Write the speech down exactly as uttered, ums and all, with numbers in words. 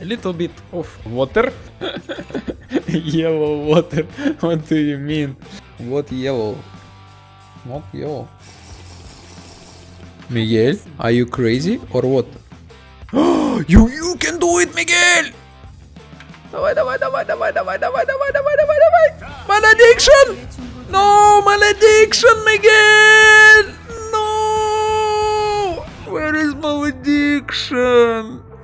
a little bit of water. Yellow water. What do you mean? What yellow? Not yellow. Miguel, are you crazy or what? you you can do it, Miguel! Давай, давай, давай, давай, давай, давай, давай, давай, давай, давай! Malediction! No, Malediction, Miguel! No! Where is Malediction?